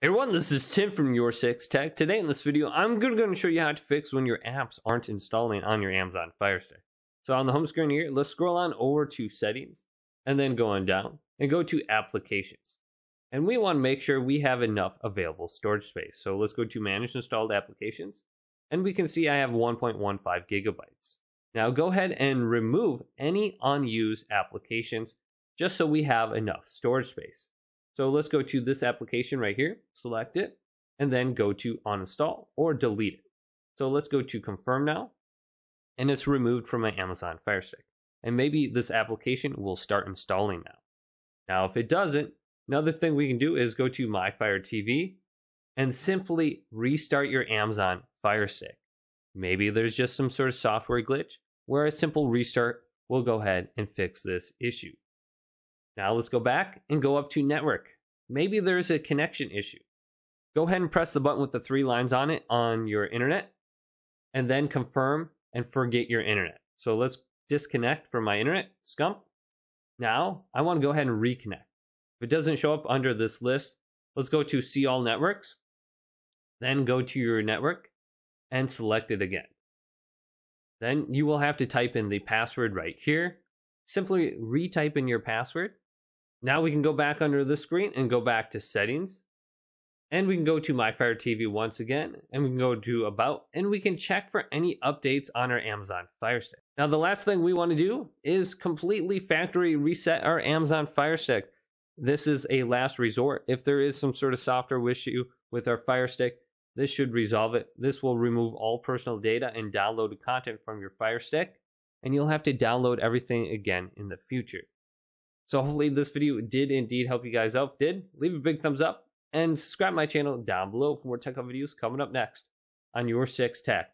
Hey everyone, this is Tim from YourSixTech. Today in this video, I'm going to show you how to fix when your apps aren't installing on your Amazon Firestick. So on the home screen here, let's scroll on over to Settings, and then go on down, and go to Applications. And we want to make sure we have enough available storage space. So let's go to Manage Installed Applications, and we can see I have 1.15 gigabytes. Now go ahead and remove any unused applications, just so we have enough storage space. So let's go to this application right here, select it, and then go to uninstall or delete it. So let's go to confirm now, and it's removed from my Amazon Firestick. And maybe this application will start installing now. Now, if it doesn't, another thing we can do is go to My Fire TV and simply restart your Amazon Firestick. Maybe there's just some sort of software glitch where a simple restart will go ahead and fix this issue. Now let's go back and go up to network. Maybe there's a connection issue. Go ahead and press the button with the three lines on it on your internet, and then confirm and forget your internet. So let's disconnect from my internet, scump. Now I want to go ahead and reconnect. If it doesn't show up under this list, let's go to see all networks, then go to your network and select it again. Then you will have to type in the password right here. Simply retype in your password. Now we can go back under the screen and go back to settings, and we can go to My Fire TV once again, and we can go to about, and we can check for any updates on our Amazon Firestick. Now the last thing we want to do is completely factory reset our Amazon Firestick. This is a last resort. If there is some sort of software issue with our Firestick, this should resolve it. This will remove all personal data and downloaded content from your Firestick, and you'll have to download everything again in the future. So hopefully this video did indeed help you guys out. If it did, leave a big thumbs up and subscribe to my channel down below for more tech videos coming up next on YourSixTech.